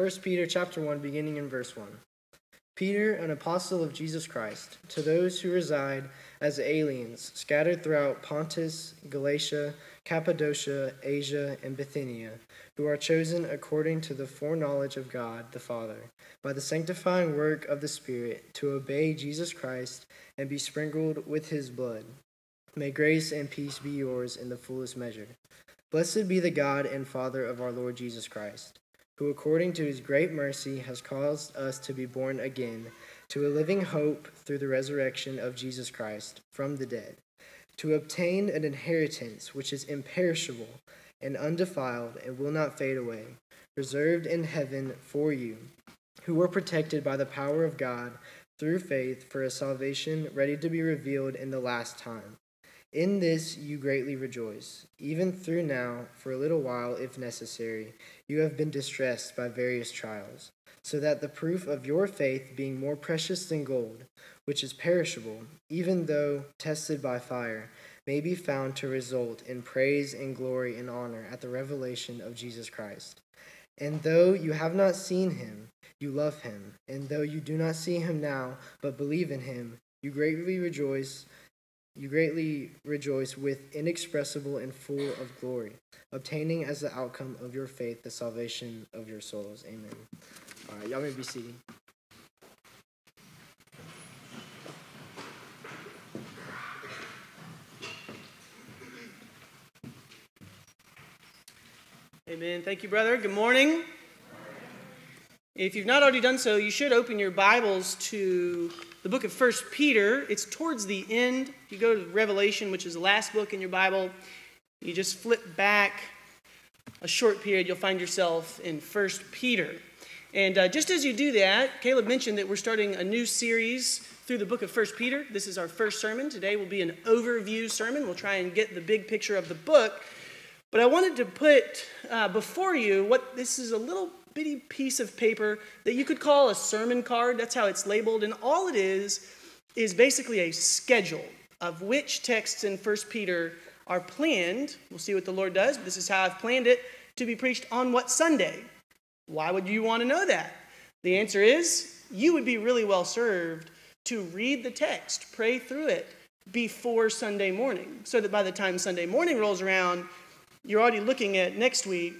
1 Peter chapter 1, beginning in verse 1. Peter, an apostle of Jesus Christ, to those who reside as aliens scattered throughout Pontus, Galatia, Cappadocia, Asia, and Bithynia, who are chosen according to the foreknowledge of God the Father, by the sanctifying work of the Spirit, to obey Jesus Christ and be sprinkled with his blood. May grace and peace be yours in the fullest measure. Blessed be the God and Father of our Lord Jesus Christ, who according to his great mercy has caused us to be born again to a living hope through the resurrection of Jesus Christ from the dead, to obtain an inheritance which is imperishable and undefiled and will not fade away, reserved in heaven for you, who were protected by the power of God through faith for a salvation ready to be revealed in the last time. In this you greatly rejoice, even through now, for a little while, if necessary, you have been distressed by various trials, so that the proof of your faith, being more precious than gold, which is perishable, even though tested by fire, may be found to result in praise and glory and honor at the revelation of Jesus Christ. And though you have not seen him, you love him, and though you do not see him now, but believe in him, you greatly rejoice with inexpressible and full of glory, obtaining as the outcome of your faith the salvation of your souls. Amen. All right, y'all may be seated. Amen. Thank you, brother. Good morning. If you've not already done so, you should open your Bibles to the book of 1 Peter. It's towards the end. You go to Revelation, which is the last book in your Bible. You just flip back a short period. You'll find yourself in 1 Peter. And just as you do that, Caleb mentioned that we're starting a new series through the book of 1 Peter. This is our first sermon. Today will be an overview sermon. We'll try and get the big picture of the book. But I wanted to put before you what this is, a little bitty piece of paper that you could call a sermon card. That's how it's labeled. And all it is basically a schedule of which texts in 1 Peter are planned. We'll see what the Lord does. This is how I've planned it to be preached on what Sunday. Why would you want to know that? The answer is you would be really well served to read the text, pray through it before Sunday morning, so that by the time Sunday morning rolls around, you're already looking at next week,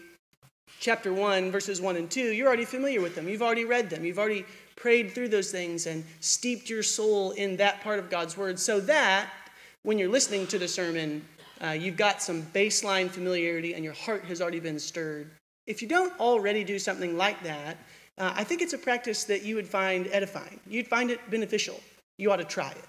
chapter 1, verses 1 and 2, you're already familiar with them. You've already read them. You've already prayed through those things and steeped your soul in that part of God's word, so that when you're listening to the sermon, you've got some baseline familiarity and your heart has already been stirred. If you don't already do something like that, I think it's a practice that you would find edifying. You'd find it beneficial. You ought to try it.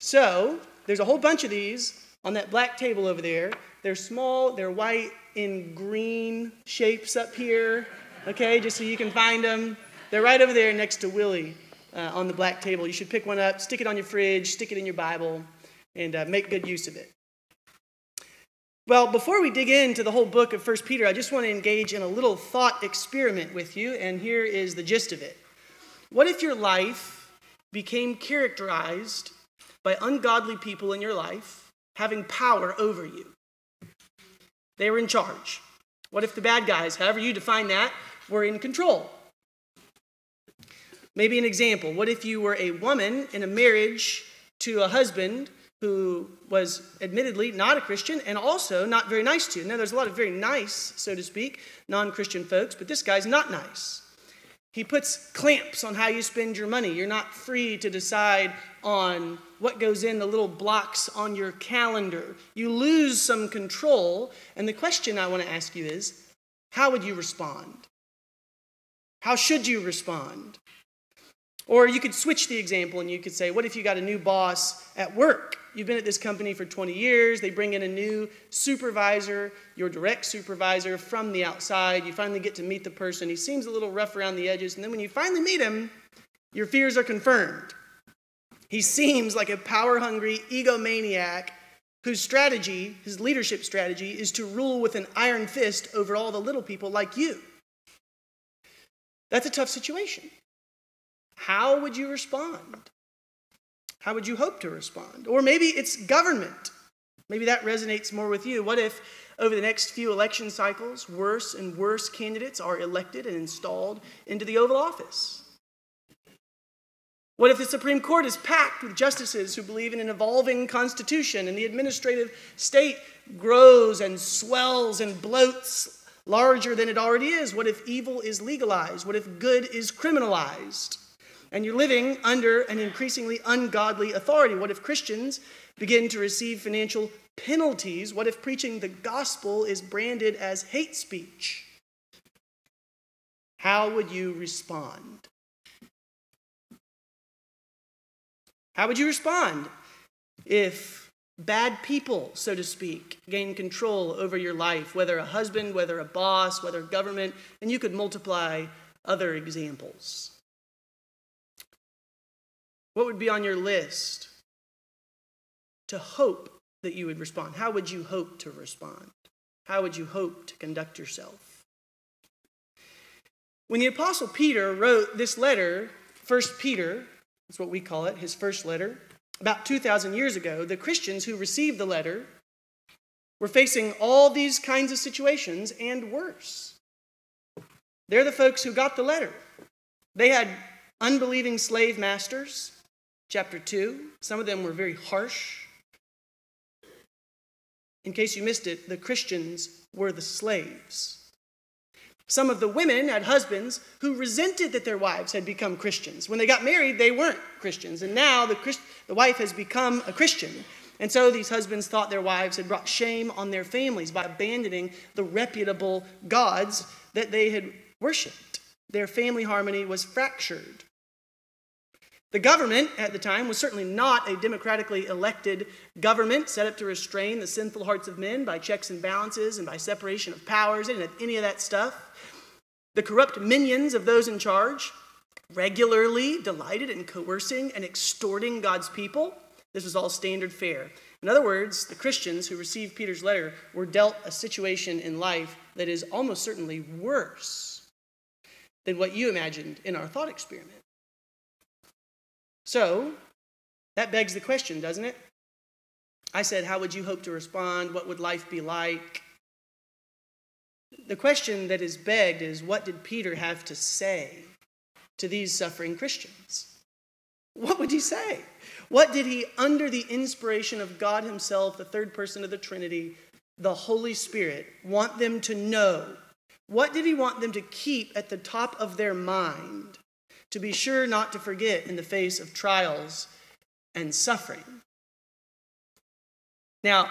So there's a whole bunch of these on that black table over there. They're small, they're white, in green shapes up here, okay, just so you can find them. They're right over there next to Willie on the black table. You should pick one up, stick it on your fridge, stick it in your Bible, and make good use of it. Well, before we dig into the whole book of 1 Peter, I just want to engage in a little thought experiment with you, and here is the gist of it. What if your life became characterized by ungodly people in your life having power over you? They were in charge. What if the bad guys, however you define that, were in control? Maybe an example. What if you were a woman in a marriage to a husband who was admittedly not a Christian and also not very nice to you? Now, there's a lot of very nice, so to speak, non-Christian folks, but this guy's not nice. He puts clamps on how you spend your money. You're not free to decide on what goes in the little blocks on your calendar. You lose some control. And the question I want to ask you is, how would you respond? How should you respond? Or you could switch the example and you could say, what if you got a new boss at work? You've been at this company for 20 years. They bring in a new supervisor, your direct supervisor from the outside. You finally get to meet the person. He seems a little rough around the edges. And then when you finally meet him, your fears are confirmed. He seems like a power-hungry egomaniac whose strategy, his leadership strategy, is to rule with an iron fist over all the little people like you. That's a tough situation. How would you respond? How would you hope to respond? Or maybe it's government. Maybe that resonates more with you. What if over the next few election cycles, worse and worse candidates are elected and installed into the Oval Office? What if the Supreme Court is packed with justices who believe in an evolving constitution and the administrative state grows and swells and bloats larger than it already is? What if evil is legalized? What if good is criminalized? And you're living under an increasingly ungodly authority. What if Christians begin to receive financial penalties? What if preaching the gospel is branded as hate speech? How would you respond? How would you respond if bad people, so to speak, gain control over your life, whether a husband, whether a boss, whether government, and you could multiply other examples? What would be on your list to hope that you would respond? How would you hope to respond? How would you hope to conduct yourself? When the Apostle Peter wrote this letter, 1 Peter, that's what we call it, his first letter, about 2,000 years ago, the Christians who received the letter were facing all these kinds of situations and worse. They're the folks who got the letter. They had unbelieving slave masters, chapter 2. Some of them were very harsh. In case you missed it, the Christians were the slaves. Some of the women had husbands who resented that their wives had become Christians. When they got married, they weren't Christians, and now the wife has become a Christian. And so these husbands thought their wives had brought shame on their families by abandoning the reputable gods that they had worshipped. Their family harmony was fractured. The government at the time was certainly not a democratically elected government set up to restrain the sinful hearts of men by checks and balances and by separation of powers. They didn't have any of that stuff. The corrupt minions of those in charge regularly delighted in coercing and extorting God's people. This was all standard fare. In other words, the Christians who received Peter's letter were dealt a situation in life that is almost certainly worse than what you imagined in our thought experiment. So, that begs the question, doesn't it? I said, how would you hope to respond? What would life be like? The question that is begged is, what did Peter have to say to these suffering Christians? What would he say? What did he, under the inspiration of God himself, the third person of the Trinity, the Holy Spirit, want them to know? What did he want them to keep at the top of their mind? To be sure not to forget in the face of trials and suffering. Now,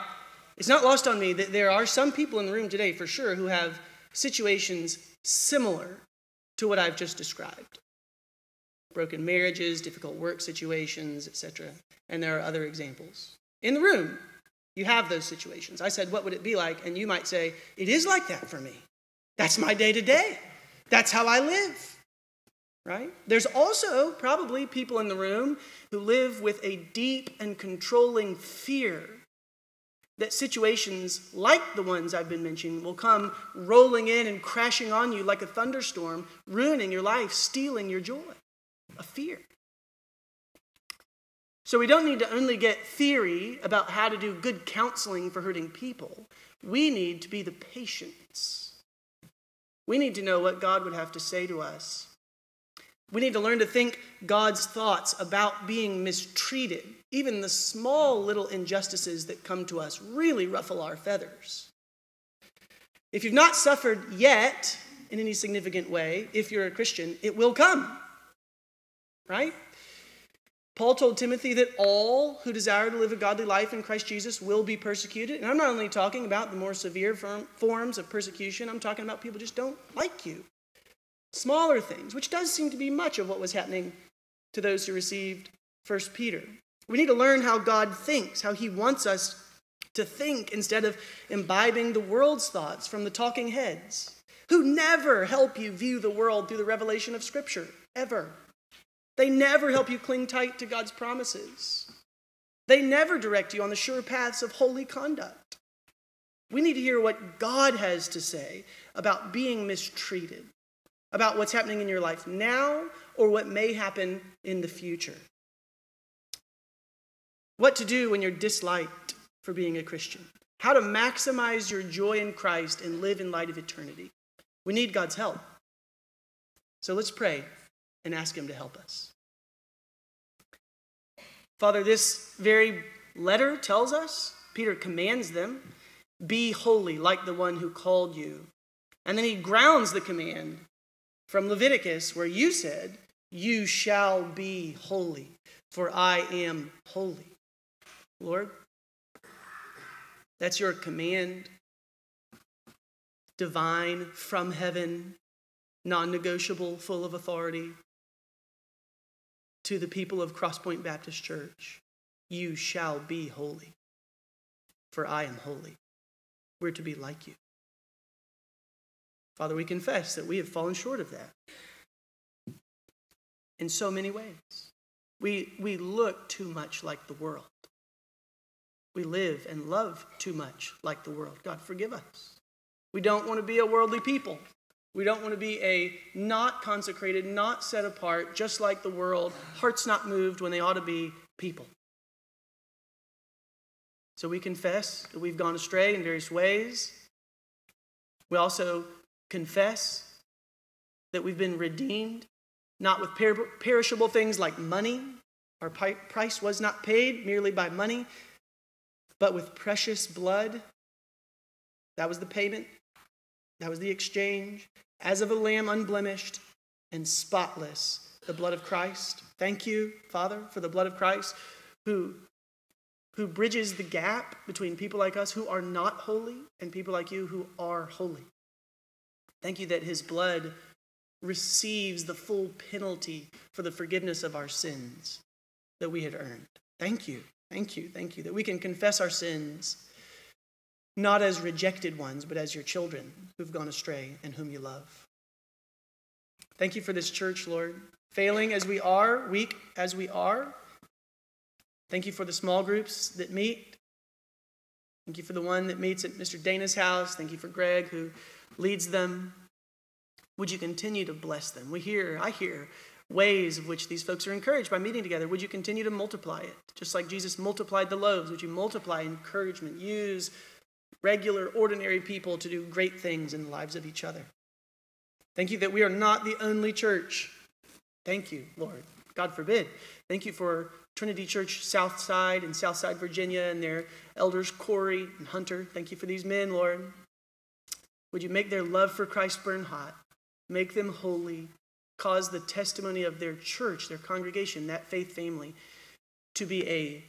it's not lost on me that there are some people in the room today, for sure, who have situations similar to what I've just described. Broken marriages, difficult work situations, etc. And there are other examples. In the room, you have those situations. I said, what would it be like? And you might say, it is like that for me. That's my day-to-day. That's how I live. Right? There's also probably people in the room who live with a deep and controlling fear that situations like the ones I've been mentioning will come rolling in and crashing on you like a thunderstorm, ruining your life, stealing your joy. A fear. So we don't need to only get theory about how to do good counseling for hurting people. We need to be the patients. We need to know what God would have to say to us. We need to learn to think God's thoughts about being mistreated. Even the small little injustices that come to us really ruffle our feathers. If you've not suffered yet in any significant way, if you're a Christian, it will come. Right? Paul told Timothy that all who desire to live a godly life in Christ Jesus will be persecuted. And I'm not only talking about the more severe forms of persecution, I'm talking about people just don't like you. Smaller things, which does seem to be much of what was happening to those who received 1 Peter. We need to learn how God thinks, how he wants us to think instead of imbibing the world's thoughts from the talking heads, who never help you view the world through the revelation of Scripture, ever. They never help you cling tight to God's promises. They never direct you on the sure paths of holy conduct. We need to hear what God has to say about being mistreated, about what's happening in your life now or what may happen in the future. What to do when you're disliked, for being a Christian, how to maximize your joy in Christ and live in light of eternity. We need God's help. So let's pray and ask him to help us. Father, this very letter tells us, Peter commands them, be holy like the one who called you. And then he grounds the command from Leviticus where you said, you shall be holy, for I am holy. Lord, that's your command, divine, from heaven, non-negotiable, full of authority, to the people of Crosspoint Baptist Church. You shall be holy, for I am holy. We're to be like you. Father, we confess that we have fallen short of that in so many ways. We look too much like the world. We live and love too much like the world. God, forgive us. We don't want to be a worldly people. We don't want to be a not consecrated, not set apart, just like the world, hearts not moved when they ought to be people. So we confess that we've gone astray in various ways. We also confess that we've been redeemed, not with perishable things like money. Our price was not paid merely by money, but with precious blood. That was the payment. That was the exchange. As of a lamb unblemished and spotless, the blood of Christ. Thank you, Father, for the blood of Christ, who bridges the gap between people like us who are not holy and people like you who are holy. Thank you that his blood receives the full penalty for the forgiveness of our sins that we had earned. Thank you, that we can confess our sins, not as rejected ones, but as your children who've gone astray and whom you love. Thank you for this church, Lord, failing as we are, weak as we are. Thank you for the small groups that meet. Thank you for the one that meets at Mr. Dana's house. Thank you for Greg, who leads them. Would you continue to bless them? I hear ways of which these folks are encouraged by meeting together. Would you continue to multiply it? Just like Jesus multiplied the loaves, would you multiply encouragement? Use regular, ordinary people to do great things in the lives of each other. Thank you that we are not the only church. Thank you, Lord. God forbid. Thank you for Trinity Church Southside in Southside, Virginia, and their elders Corey and Hunter. Thank you for these men, Lord. Would you make their love for Christ burn hot? Make them holy. Cause the testimony of their church, their congregation, that faith family, to be a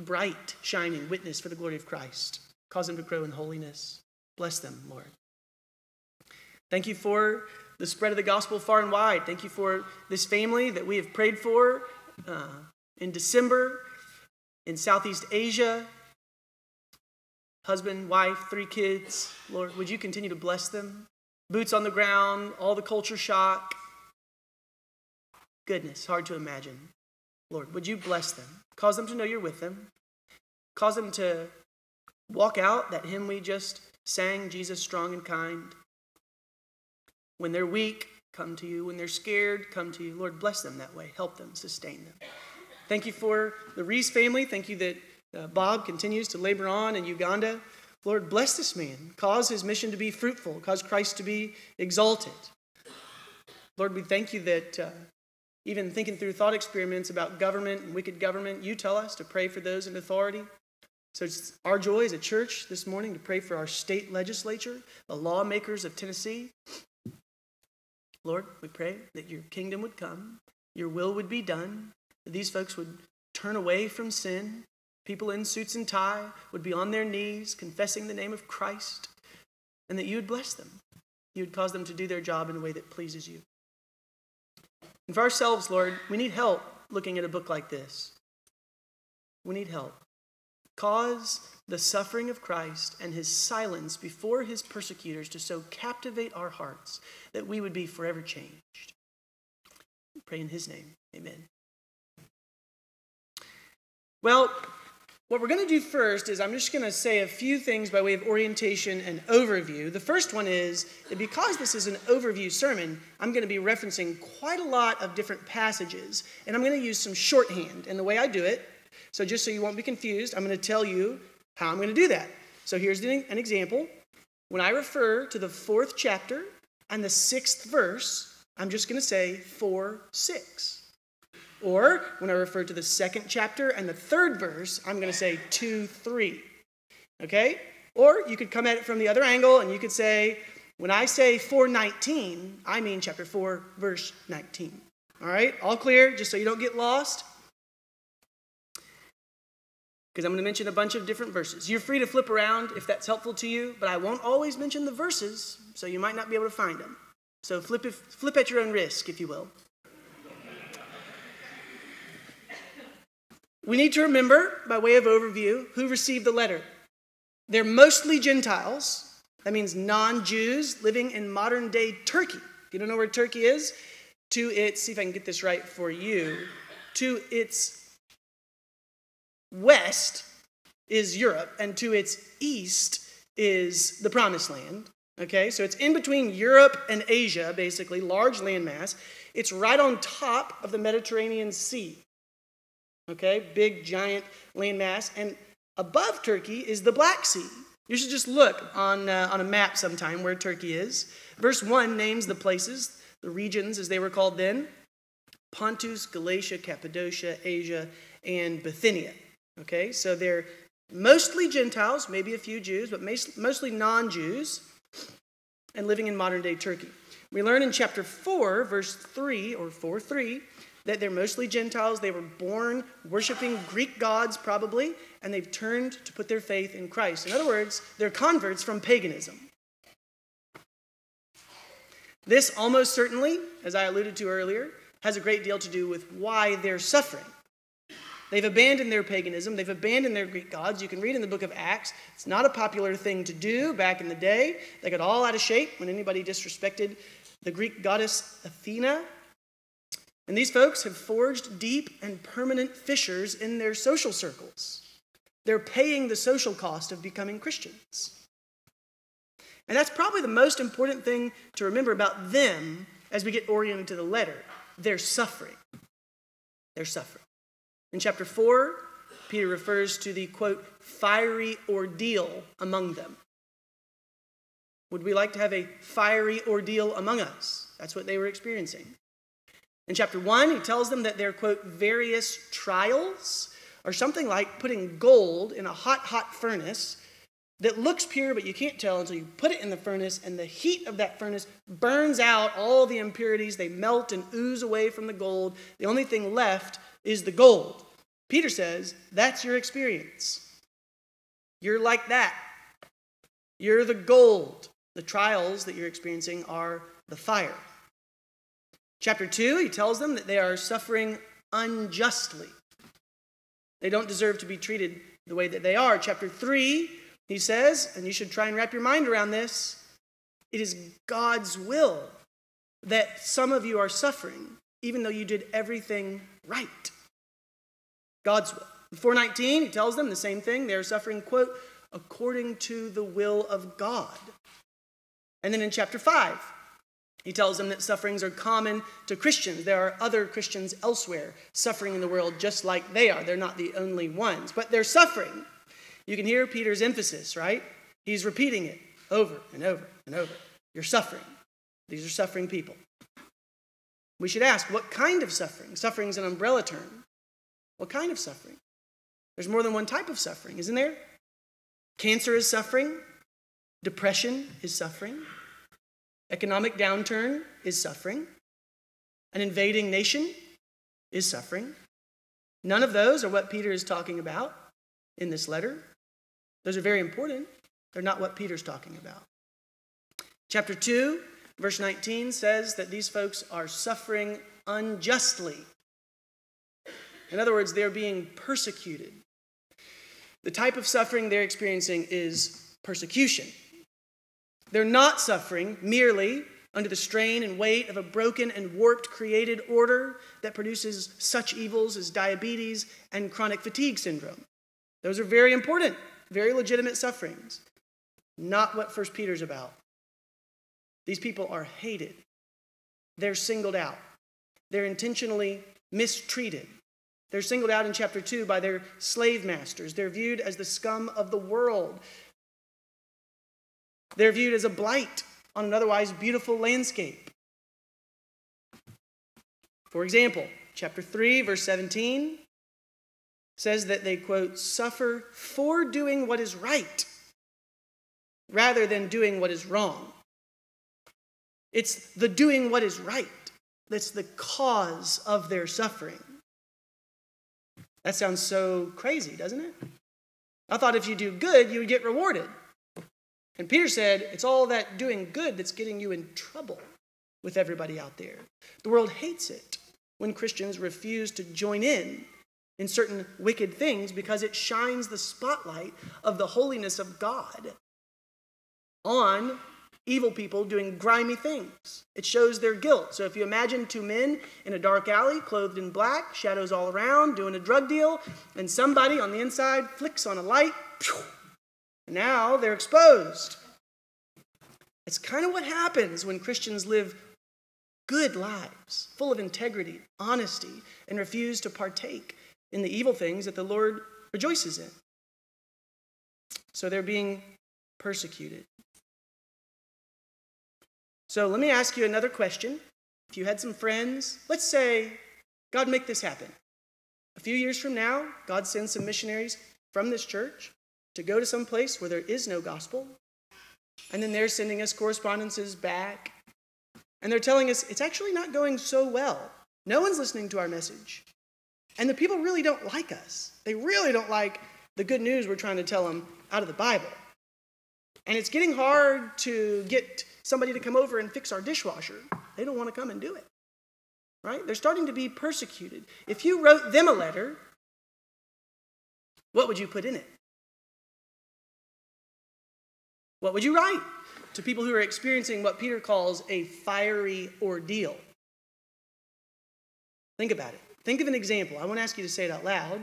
bright, shining witness for the glory of Christ. Cause them to grow in holiness. Bless them, Lord. Thank you for the spread of the gospel far and wide. Thank you for this family that we have prayed for in December in Southeast Asia. Husband, wife, 3 kids. Lord, would you continue to bless them? Boots on the ground, all the culture shock. Goodness, hard to imagine. Lord, would you bless them? Cause them to know you're with them. Cause them to walk out that hymn we just sang, Jesus Strong and Kind. When they're weak, come to you. When they're scared, come to you. Lord, bless them that way. Help them, sustain them. Thank you for the Reese family. Thank you that Bob continues to labor on in Uganda. Lord, bless this man. Cause his mission to be fruitful. Cause Christ to be exalted. Lord, we thank you that even thinking through thought experiments about government and wicked government, you tell us to pray for those in authority. So it's our joy as a church this morning to pray for our state legislature, the lawmakers of Tennessee. Lord, we pray that your kingdom would come, your will would be done, that these folks would turn away from sin. People in suits and tie would be on their knees confessing the name of Christ, and that you would bless them. You would cause them to do their job in a way that pleases you. And for ourselves, Lord, we need help looking at a book like this. We need help. Cause the suffering of Christ and his silence before his persecutors to so captivate our hearts that we would be forever changed. We pray in his name. Amen. Well, what we're going to do first is I'm just going to say a few things by way of orientation and overview. The first one is that because this is an overview sermon, I'm going to be referencing quite a lot of different passages, and I'm going to use some shorthand. And the way I do it, so just so you won't be confused, I'm going to tell you how I'm going to do that. So here's an example. When I refer to the 4th chapter and the 6th verse, I'm just going to say 4:6. Or when I refer to the 2nd chapter and the 3rd verse, I'm going to say 2:3. Okay? Or you could come at it from the other angle, and you could say, when I say 4:19, I mean chapter 4, verse 19. All right? All clear, just so you don't get lost. Because I'm going to mention a bunch of different verses. You're free to flip around if that's helpful to you, but I won't always mention the verses, so you might not be able to find them. So flip at your own risk, if you will. We need to remember, by way of overview, who received the letter. They're mostly Gentiles. That means non-Jews living in modern-day Turkey. If you don't know where Turkey is, to its, see if I can get this right for you, to its west is Europe, and to its east is the Promised Land. Okay, so it's in between Europe and Asia, basically, large landmass. It's right on top of the Mediterranean Sea. Okay, big, giant landmass. And above Turkey is the Black Sea. You should just look on a map sometime where Turkey is. Verse 1 names the places, the regions as they were called then. Pontus, Galatia, Cappadocia, Asia, and Bithynia. Okay, so they're mostly Gentiles, maybe a few Jews, but mostly non-Jews, and living in modern-day Turkey. We learn in chapter 4, verse 3, or 4:3, that they're mostly Gentiles. They were born worshiping Greek gods, probably, and they've turned to put their faith in Christ. In other words, they're converts from paganism. This almost certainly, as I alluded to earlier, has a great deal to do with why they're suffering. They've abandoned their paganism. They've abandoned their Greek gods. You can read in the book of Acts. It's not a popular thing to do back in the day. They got all out of shape when anybody disrespected the Greek goddess Athena. And these folks have forged deep and permanent fissures in their social circles. They're paying the social cost of becoming Christians. And that's probably the most important thing to remember about them as we get oriented to the letter. They're suffering. They're suffering. In chapter 4, Peter refers to the, quote, fiery ordeal among them. Would we like to have a fiery ordeal among us? That's what they were experiencing. In chapter 1, he tells them that their, quote, various trials are something like putting gold in a hot, hot furnace that looks pure, but you can't tell until you put it in the furnace, and the heat of that furnace burns out all the impurities. They melt and ooze away from the gold. The only thing left is the gold. Peter says, that's your experience. You're like that. You're the gold. The trials that you're experiencing are the fire. Chapter 2, he tells them that they are suffering unjustly. They don't deserve to be treated the way that they are. Chapter 3, he says, and you should try and wrap your mind around this, it is God's will that some of you are suffering, even though you did everything right. God's will. In 4:19, he tells them the same thing. They are suffering, quote, according to the will of God. And then in chapter 5, he tells them that sufferings are common to Christians. There are other Christians elsewhere suffering in the world just like they are. They're not the only ones, but they're suffering. You can hear Peter's emphasis, right? He's repeating it over and over and over. You're suffering. These are suffering people. We should ask, what kind of suffering? Suffering is an umbrella term. What kind of suffering? There's more than one type of suffering, isn't there? Cancer is suffering. Depression is suffering. Economic downturn is suffering. An invading nation is suffering. None of those are what Peter is talking about in this letter. Those are very important. They're not what Peter's talking about. Chapter 2, verse 19 says that these folks are suffering unjustly. In other words, they're being persecuted. The type of suffering they're experiencing is persecution. They're not suffering merely under the strain and weight of a broken and warped created order that produces such evils as diabetes and chronic fatigue syndrome. Those are very important, very legitimate sufferings. Not what 1 Peter's about. These people are hated. They're singled out. They're intentionally mistreated. They're singled out in chapter 2 by their slave masters. They're viewed as the scum of the world. They're viewed as a blight on an otherwise beautiful landscape. For example, chapter 3, verse 17 says that they, quote, suffer for doing what is right rather than doing what is wrong. It's the doing what is right that's the cause of their suffering. That sounds so crazy, doesn't it? I thought if you do good, you would get rewarded. And Peter said, it's all that doing good that's getting you in trouble with everybody out there. The world hates it when Christians refuse to join in certain wicked things because it shines the spotlight of the holiness of God on evil people doing grimy things. It shows their guilt. So if you imagine two men in a dark alley, clothed in black, shadows all around, doing a drug deal, and somebody on the inside flicks on a light, pew, and now they're exposed. It's kind of what happens when Christians live good lives, full of integrity, honesty, and refuse to partake in the evil things that the Lord rejoices in. So they're being persecuted. So let me ask you another question. If you had some friends, let's say, God, make this happen. A few years from now, God sends some missionaries from this church to go to some place where there is no gospel. And then they're sending us correspondences back. And they're telling us, it's actually not going so well. No one's listening to our message. And the people really don't like us. They really don't like the good news we're trying to tell them out of the Bible. And it's getting hard to get somebody to come over and fix our dishwasher. They don't want to come and do it, right? They're starting to be persecuted. If you wrote them a letter, what would you put in it? What would you write to people who are experiencing what Peter calls a fiery ordeal? Think about it. Think of an example. I won't ask you to say it out loud.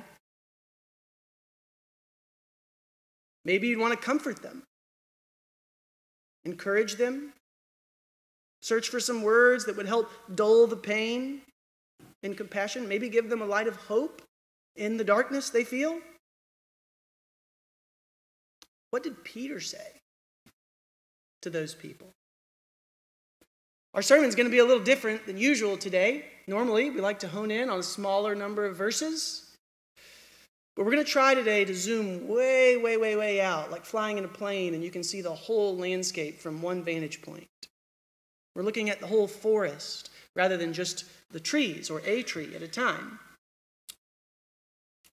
Maybe you'd want to comfort them. Encourage them. Search for some words that would help dull the pain and compassion. Maybe give them a light of hope in the darkness they feel. What did Peter say to those people? Our sermon's going to be a little different than usual today. Normally, we like to hone in on a smaller number of verses. But we're going to try today to zoom way, way, way, way out, like flying in a plane, and you can see the whole landscape from one vantage point. We're looking at the whole forest rather than just the trees or a tree at a time.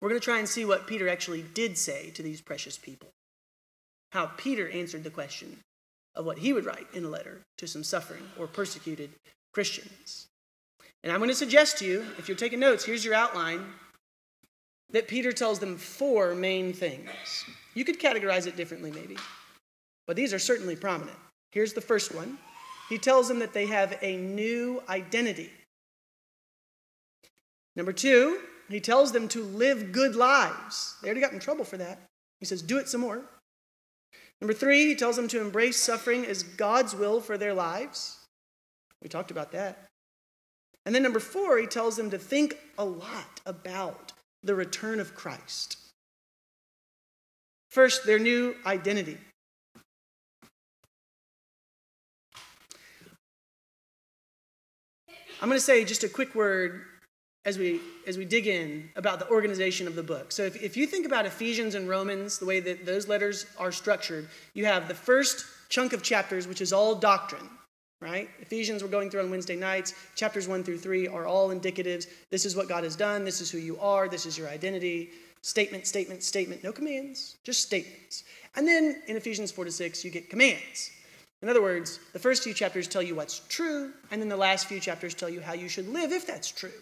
We're going to try and see what Peter actually did say to these precious people, how Peter answered the question of what he would write in a letter to some suffering or persecuted Christians. And I'm going to suggest to you, if you're taking notes, here's your outline, that Peter tells them four main things. You could categorize it differently maybe, but these are certainly prominent. Here's the first one. He tells them that they have a new identity. Number two, he tells them to live good lives. They already got in trouble for that. He says, do it some more. Number three, he tells them to embrace suffering as God's will for their lives. We talked about that. And then number four, he tells them to think a lot about the return of Christ. First, their new identity. I'm going to say just a quick word as we dig in about the organization of the book. So if you think about Ephesians and Romans, the way that those letters are structured, you have the first chunk of chapters, which is all doctrine, right? Ephesians we're going through on Wednesday nights. Chapters 1 through 3 are all indicatives. This is what God has done. This is who you are. This is your identity. Statement, statement, statement. No commands, just statements. And then in Ephesians 4 to 6, you get commands. In other words, the first few chapters tell you what's true, and then the last few chapters tell you how you should live if that's true.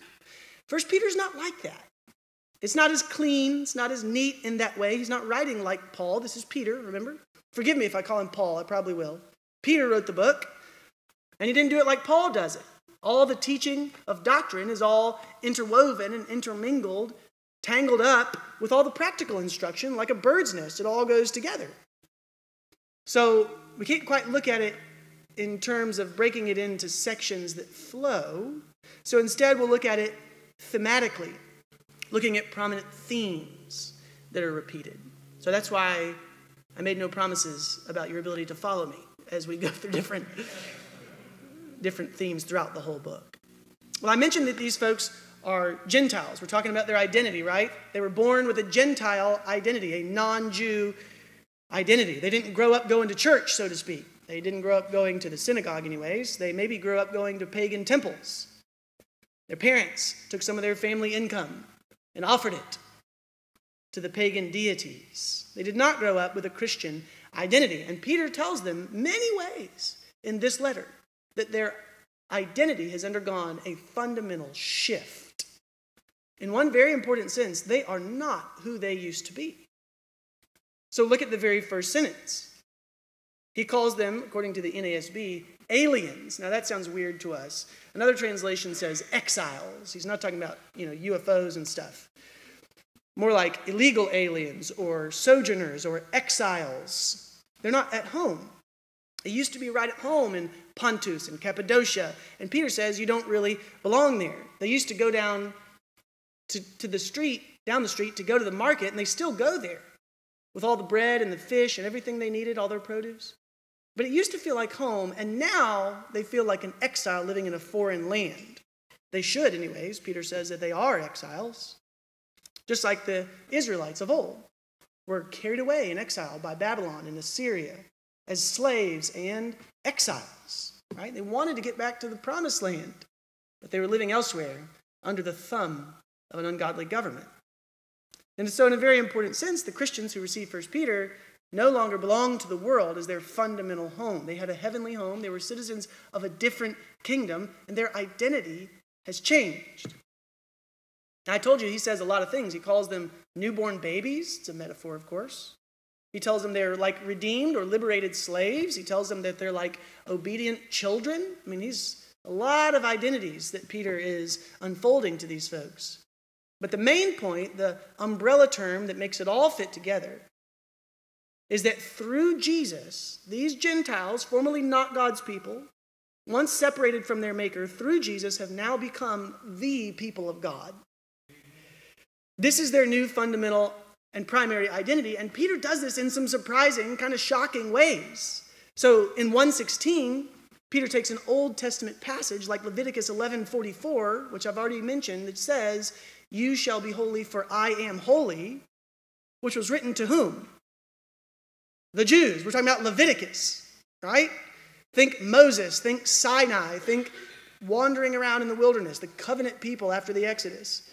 1 Peter's not like that. It's not as clean. It's not as neat in that way. He's not writing like Paul. This is Peter, remember? Forgive me if I call him Paul. I probably will. Peter wrote the book. And he didn't do it like Paul does it. All the teaching of doctrine is all interwoven and intermingled, tangled up with all the practical instruction like a bird's nest. It all goes together. So we can't quite look at it in terms of breaking it into sections that flow. So instead, we'll look at it thematically. looking at prominent themes that are repeated. So that's why I made no promises about your ability to follow me as we go through different themes throughout the whole book. Well, I mentioned that these folks are Gentiles. We're talking about their identity, right? They were born with a Gentile identity, a non-Jew identity. They didn't grow up going to church, so to speak. They didn't grow up going to the synagogue anyways. They maybe grew up going to pagan temples. Their parents took some of their family income and offered it to the pagan deities. They did not grow up with a Christian identity. And Peter tells them many ways in this letter that their identity has undergone a fundamental shift. In one very important sense, they are not who they used to be. So look at the very first sentence. He calls them, according to the NASB, aliens. Now that sounds weird to us. Another translation says exiles. He's not talking about, UFOs and stuff. More like illegal aliens or sojourners or exiles. They're not at home. They used to be right at home in Pontus and Cappadocia. And Peter says you don't really belong there. They used to go down the street to go to the market, and they still go there with all the bread and the fish and everything they needed, all their produce. But it used to feel like home, and now they feel like an exile living in a foreign land. They should anyways. Peter says that they are exiles, just like the Israelites of old were carried away in exile by Babylon and Assyria as slaves and exiles, right? They wanted to get back to the promised land, but they were living elsewhere under the thumb of an ungodly government. And so in a very important sense, the Christians who receive 1 Peter no longer belong to the world as their fundamental home. They had a heavenly home. They were citizens of a different kingdom, and their identity has changed. Now, I told you he says a lot of things. He calls them newborn babies. It's a metaphor, of course. He tells them they're like redeemed or liberated slaves. He tells them that they're like obedient children. I mean, he's a lot of identities that Peter is unfolding to these folks. But the main point, the umbrella term that makes it all fit together, is that through Jesus, these Gentiles, formerly not God's people, once separated from their Maker, through Jesus have now become the people of God. This is their new fundamental and primary identity, and Peter does this in some surprising, kind of shocking ways. So in 1:16, Peter takes an Old Testament passage like Leviticus 11:44, which I've already mentioned, that says, "You shall be holy, for I am holy," which was written to whom? The Jews. We're talking about Leviticus, right? Think Moses, think Sinai, think wandering around in the wilderness, the covenant people after the Exodus.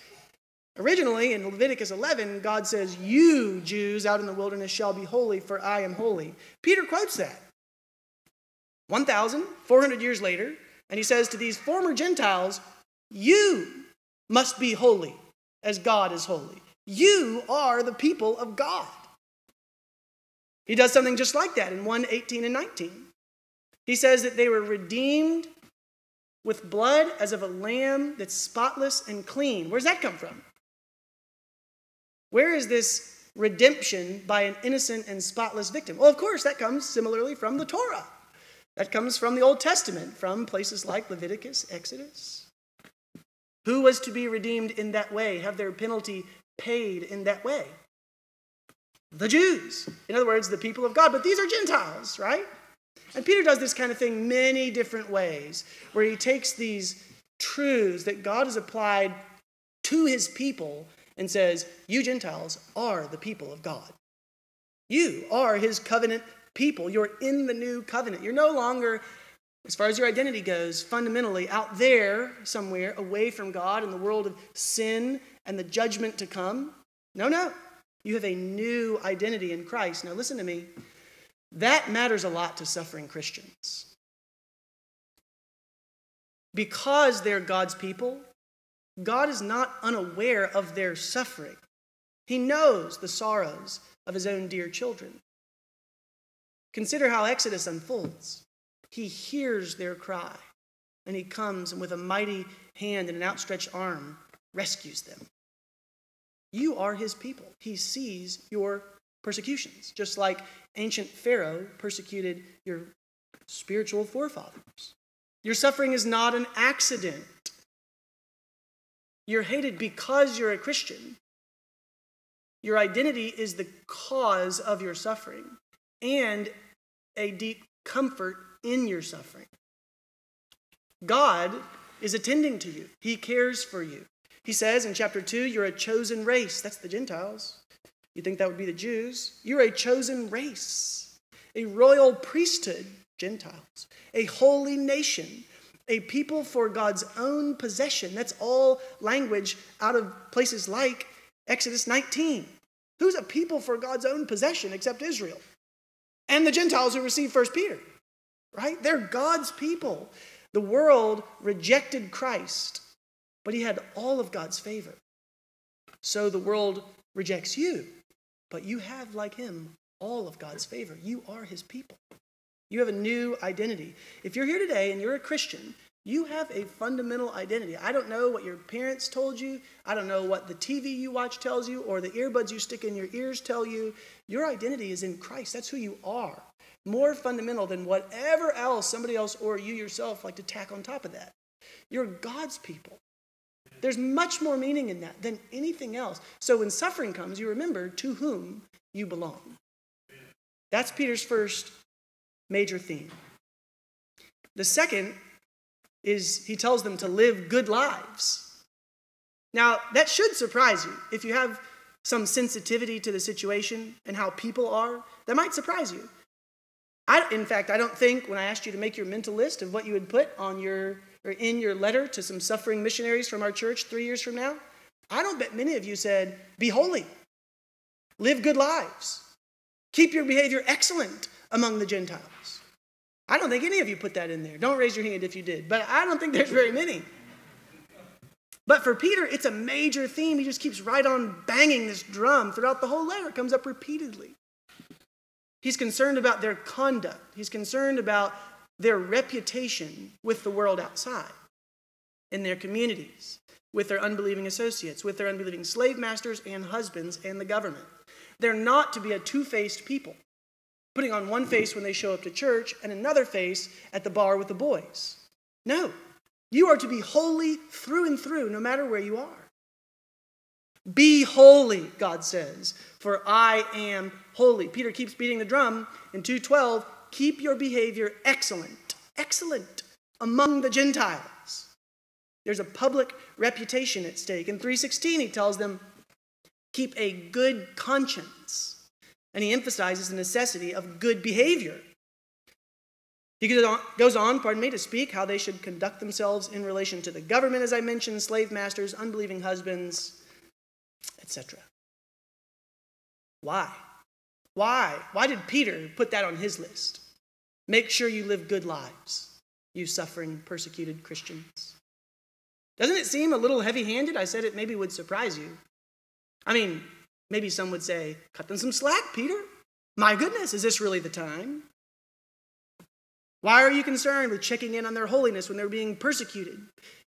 Originally, in Leviticus 11, God says, "You Jews out in the wilderness shall be holy, for I am holy." Peter quotes that 1,400 years later, and he says to these former Gentiles, "You must be holy as God is holy. You are the people of God." He does something just like that in 1:18 and 19. He says that they were redeemed with blood as of a lamb that's spotless and clean. Where's that come from? Where is this redemption by an innocent and spotless victim? Well, of course, that comes similarly from the Torah. That comes from the Old Testament, from places like Leviticus, Exodus. Who was to be redeemed in that way, have their penalty paid in that way? The Jews. In other words, the people of God. But these are Gentiles, right? And Peter does this kind of thing many different ways, where he takes these truths that God has applied to his people and says, you Gentiles are the people of God. You are his covenant people. You're in the new covenant. You're no longer, as far as your identity goes, fundamentally out there somewhere, away from God in the world of sin and the judgment to come. No. You have a new identity in Christ. Now listen to me. That matters a lot to suffering Christians. Because they're God's people, God is not unaware of their suffering. He knows the sorrows of his own dear children. Consider how Exodus unfolds. He hears their cry, and he comes and with a mighty hand and an outstretched arm rescues them. You are his people. He sees your persecutions, just like ancient Pharaoh persecuted your spiritual forefathers. Your suffering is not an accident. You're hated because you're a Christian. Your identity is the cause of your suffering and a deep comfort in your suffering. God is attending to you. He cares for you. He says in chapter 2, you're a chosen race. That's the Gentiles. You think that would be the Jews? You're a chosen race, a royal priesthood, Gentiles, a holy nation, a people for God's own possession. That's all language out of places like Exodus 19. Who's a people for God's own possession except Israel? And the Gentiles who received 1 Peter, right? They're God's people. The world rejected Christ, but he had all of God's favor. So the world rejects you, but you have, like him, all of God's favor. You are his people. You have a new identity. If you're here today and you're a Christian, you have a fundamental identity. I don't know what your parents told you. I don't know what the TV you watch tells you or the earbuds you stick in your ears tell you. Your identity is in Christ. That's who you are. More fundamental than whatever else somebody else or you yourself like to tack on top of that. You're God's people. There's much more meaning in that than anything else. So when suffering comes, you remember to whom you belong. That's Peter's first major theme. The second is he tells them to live good lives. Now, that should surprise you. If you have some sensitivity to the situation and how people are, that might surprise you. In fact, I don't think when I asked you to make your mental list of what you would put on your or in your letter to some suffering missionaries from our church 3 years from now, I don't bet many of you said, be holy, live good lives, keep your behavior excellent among the Gentiles. I don't think any of you put that in there. Don't raise your hand if you did, but I don't think there's very many. But for Peter, it's a major theme. He just keeps right on banging this drum throughout the whole letter. It comes up repeatedly. He's concerned about their conduct. He's concerned about their reputation with the world outside, in their communities, with their unbelieving associates, with their unbelieving slave masters and husbands and the government. They're not to be a two-faced people, putting on one face when they show up to church and another face at the bar with the boys. No, you are to be holy through and through, no matter where you are. Be holy, God says, for I am holy. Peter keeps beating the drum in 2:12. Keep your behavior excellent among the Gentiles. There's a public reputation at stake. In 3:16, he tells them, keep a good conscience. And he emphasizes the necessity of good behavior. He goes on, to speak how they should conduct themselves in relation to the government, as I mentioned, slave masters, unbelieving husbands, etc. Why? Why did Peter put that on his list? Make sure you live good lives, you suffering, persecuted Christians. Doesn't it seem a little heavy-handed? I said it maybe would surprise you. I mean, maybe some would say, cut them some slack, Peter. My goodness, is this really the time? Why are you concerned with checking in on their holiness when they're being persecuted,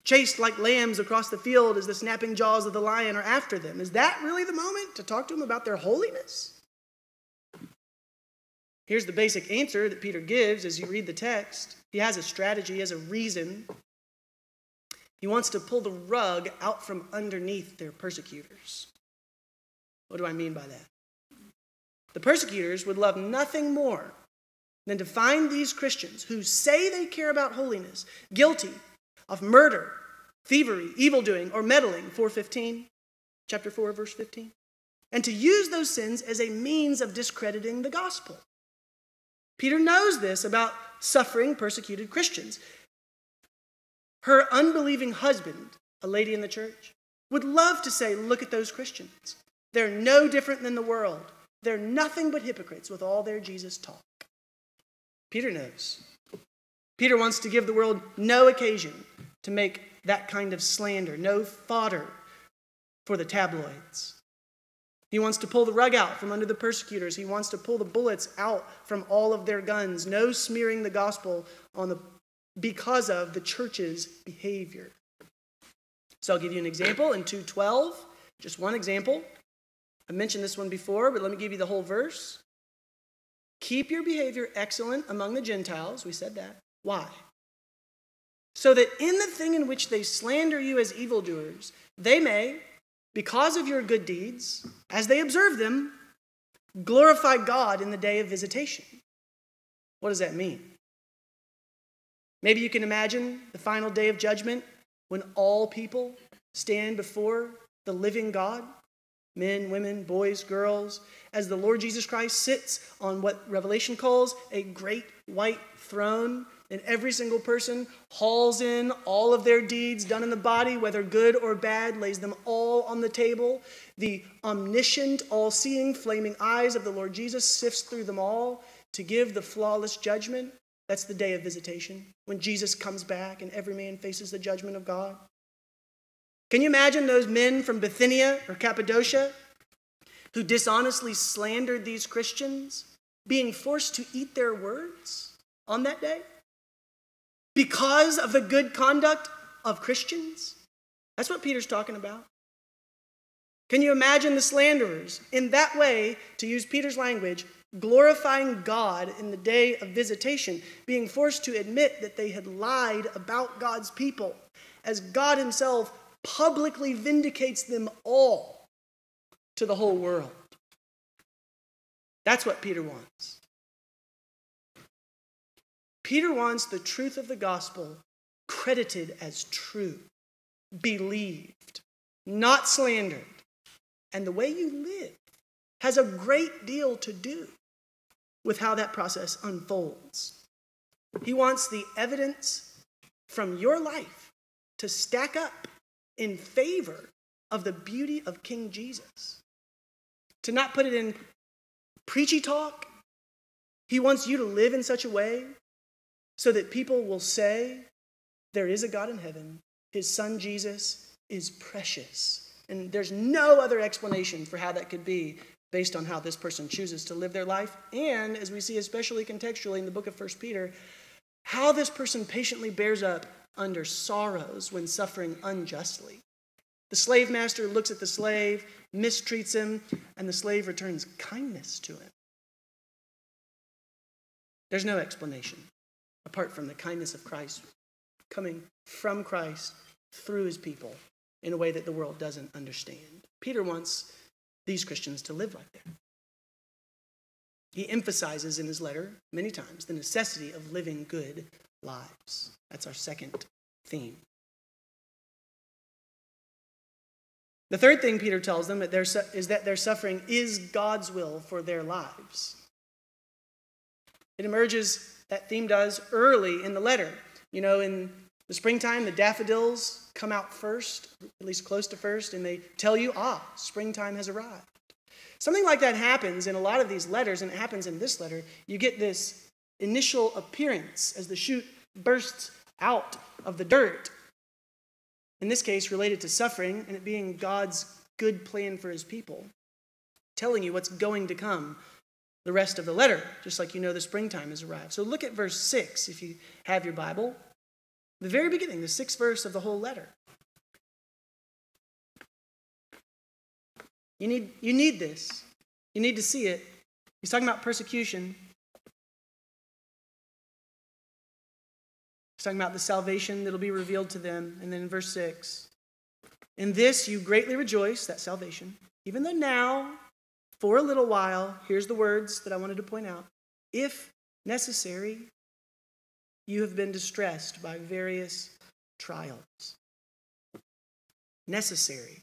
chased like lambs across the field as the snapping jaws of the lion are after them? Is that really the moment to talk to them about their holiness? Here's the basic answer that Peter gives as you read the text. He has a strategy, he has a reason. He wants to pull the rug out from underneath their persecutors. What do I mean by that? The persecutors would love nothing more than to find these Christians who say they care about holiness, guilty of murder, thievery, evildoing, or meddling, chapter 4, verse 15, and to use those sins as a means of discrediting the gospel. Peter knows this about suffering, persecuted Christians. Her unbelieving husband, a lady in the church, would love to say, look at those Christians. They're no different than the world. They're nothing but hypocrites with all their Jesus talk. Peter knows. Peter wants to give the world no occasion to make that kind of slander, no fodder for the tabloids. He wants to pull the rug out from under the persecutors. He wants to pull the bullets out from all of their guns. No smearing the gospel because of the church's behavior. So I'll give you an example in 2:12, just one example. I mentioned this one before, but let me give you the whole verse. Keep your behavior excellent among the Gentiles. We said that. Why? so that in the thing in which they slander you as evildoers, they may, because of your good deeds, as they observe them, glorify God in the day of visitation. What does that mean? Maybe you can imagine the final day of judgment when all people stand before the living God, men, women, boys, girls, as the Lord Jesus Christ sits on what Revelation calls a great white throne, and every single person hauls in all of their deeds done in the body, whether good or bad, lays them all on the table. The omniscient, all-seeing, flaming eyes of the Lord Jesus sifts through them all to give the flawless judgment. That's the day of visitation, when Jesus comes back and every man faces the judgment of God. Can you imagine those men from Bithynia or Cappadocia who dishonestly slandered these Christians being forced to eat their words on that day? Because of the good conduct of Christians? That's what Peter's talking about. Can you imagine the slanderers in that way, to use Peter's language, glorifying God in the day of visitation, being forced to admit that they had lied about God's people, as God himself publicly vindicates them all to the whole world? That's what Peter wants. Peter wants the truth of the gospel credited as true, believed, not slandered. And the way you live has a great deal to do with how that process unfolds. He wants the evidence from your life to stack up in favor of the beauty of King Jesus, to not put it in preachy talk. He wants you to live in such a way so that people will say, there is a God in heaven. His son Jesus is precious. And there's no other explanation for how that could be based on how this person chooses to live their life. And as we see, especially contextually in the book of 1 Peter, how this person patiently bears up under sorrows when suffering unjustly. The slave master looks at the slave, mistreats him, and the slave returns kindness to him. There's no explanation apart from the kindness of Christ, coming from Christ through his people in a way that the world doesn't understand. Peter wants these Christians to live like that. He emphasizes in his letter many times the necessity of living good lives. That's our second theme. The third thing Peter tells them is that their suffering is God's will for their lives. It emerges, that theme does, early in the letter. You know, in the springtime, the daffodils come out first, at least close to first, and they tell you, springtime has arrived. Something like that happens in a lot of these letters, and it happens in this letter. You get this initial appearance as the shoot bursts out of the dirt. In this case, related to suffering and it being God's good plan for his people, telling you what's going to come the rest of the letter, just like you know the springtime has arrived. So look at verse 6, if you have your Bible. The very beginning, the 6th verse of the whole letter. You need this. You need to see it. He's talking about persecution. He's talking about the salvation that'll be revealed to them. And then in verse 6, in this you greatly rejoice, that salvation, even though now, for a little while, here's the words that I wanted to point out. If necessary, you have been distressed by various trials. Necessary.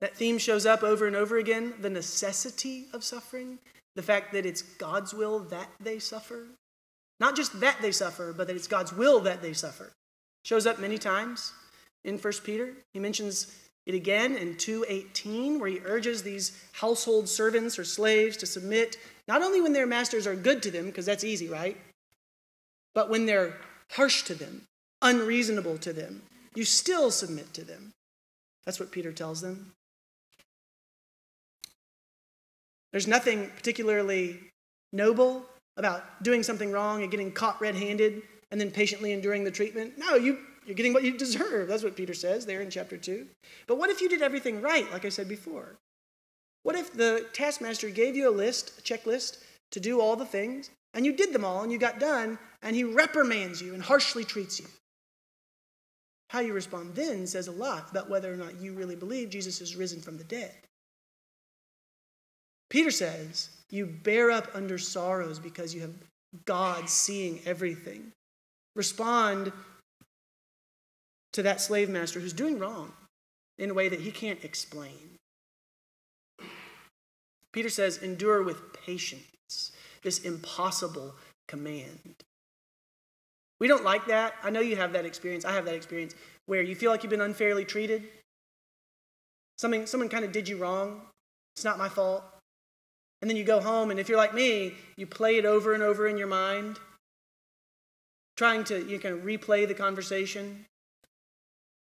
That theme shows up over and over again, the necessity of suffering, the fact that it's God's will that they suffer. Not just that they suffer, but that it's God's will that they suffer. Shows up many times. In 1 Peter, he mentions it again in 2:18, where he urges these household servants or slaves to submit, not only when their masters are good to them, because that's easy, right? But when they're harsh to them, unreasonable to them, you still submit to them. That's what Peter tells them. There's nothing particularly noble about doing something wrong and getting caught red-handed and then patiently enduring the treatment. No, you're getting what you deserve. That's what Peter says there in chapter 2. But what if you did everything right, like I said before? What if the taskmaster gave you a list, a checklist, to do all the things, and you did them all, and you got done, and he reprimands you and harshly treats you. How you respond then says a lot about whether or not you really believe Jesus is risen from the dead. Peter says, you bear up under sorrows because you have God seeing everything. Respond to that slave master who's doing wrong in a way that he can't explain. Peter says, endure with patience this impossible command. We don't like that. I know you have that experience. I have that experience where you feel like you've been unfairly treated. Someone kind of did you wrong. It's not my fault. And then you go home, and if you're like me, you play it over and over in your mind, trying to replay the conversation,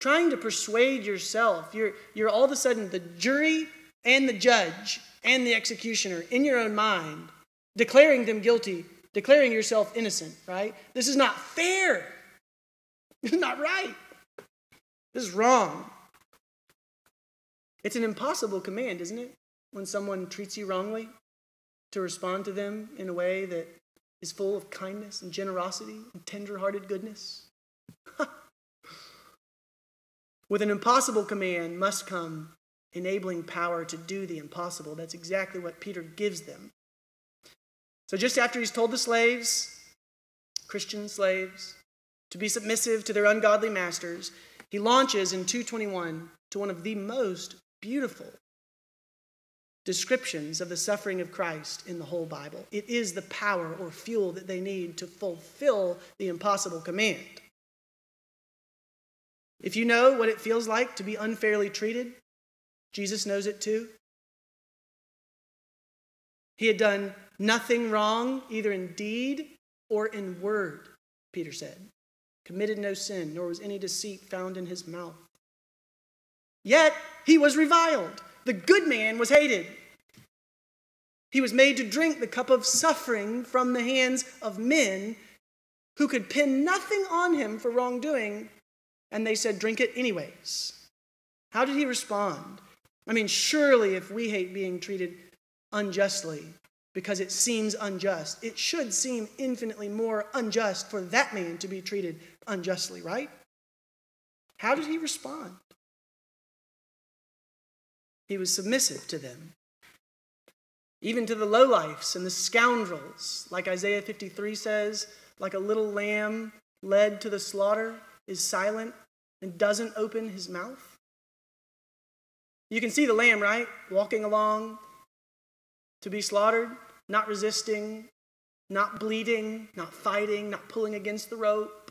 trying to persuade yourself. You're all of a sudden the jury and the judge and the executioner in your own mind, declaring them guilty, declaring yourself innocent, right? This is not fair. This is not right. This is wrong. It's an impossible command, isn't it? When someone treats you wrongly, to respond to them in a way that is full of kindness and generosity and tender-hearted goodness. With an impossible command must come enabling power to do the impossible. That's exactly what Peter gives them. So just after he's told the slaves, Christian slaves, to be submissive to their ungodly masters, he launches in 2:21 to one of the most beautiful descriptions of the suffering of Christ in the whole Bible. It is the power or fuel that they need to fulfill the impossible command. If you know what it feels like to be unfairly treated, Jesus knows it too. He had done nothing wrong, either in deed or in word, Peter said. Committed no sin, nor was any deceit found in his mouth. Yet he was reviled. The good man was hated. He was made to drink the cup of suffering from the hands of men who could pin nothing on him for wrongdoing, and they said, drink it anyways. How did he respond? I mean, surely if we hate being treated unjustly because it seems unjust, it should seem infinitely more unjust for that man to be treated unjustly, right? How did he respond? He was submissive to them, even to the lowlifes and the scoundrels. Like Isaiah 53 says, like a little lamb led to the slaughter is silent and doesn't open his mouth. You can see the lamb, right? Walking along to be slaughtered, not resisting, not bleeding, not fighting, not pulling against the rope,